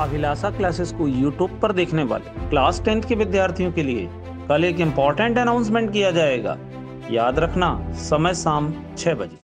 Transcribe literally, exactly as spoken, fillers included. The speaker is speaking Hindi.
अभिलाषा क्लासेस को यूट्यूब पर देखने वाले क्लास टेंथ के विद्यार्थियों के लिए कल एक इम्पॉर्टेंट अनाउंसमेंट किया जाएगा। याद रखना, समय शाम छह बजे।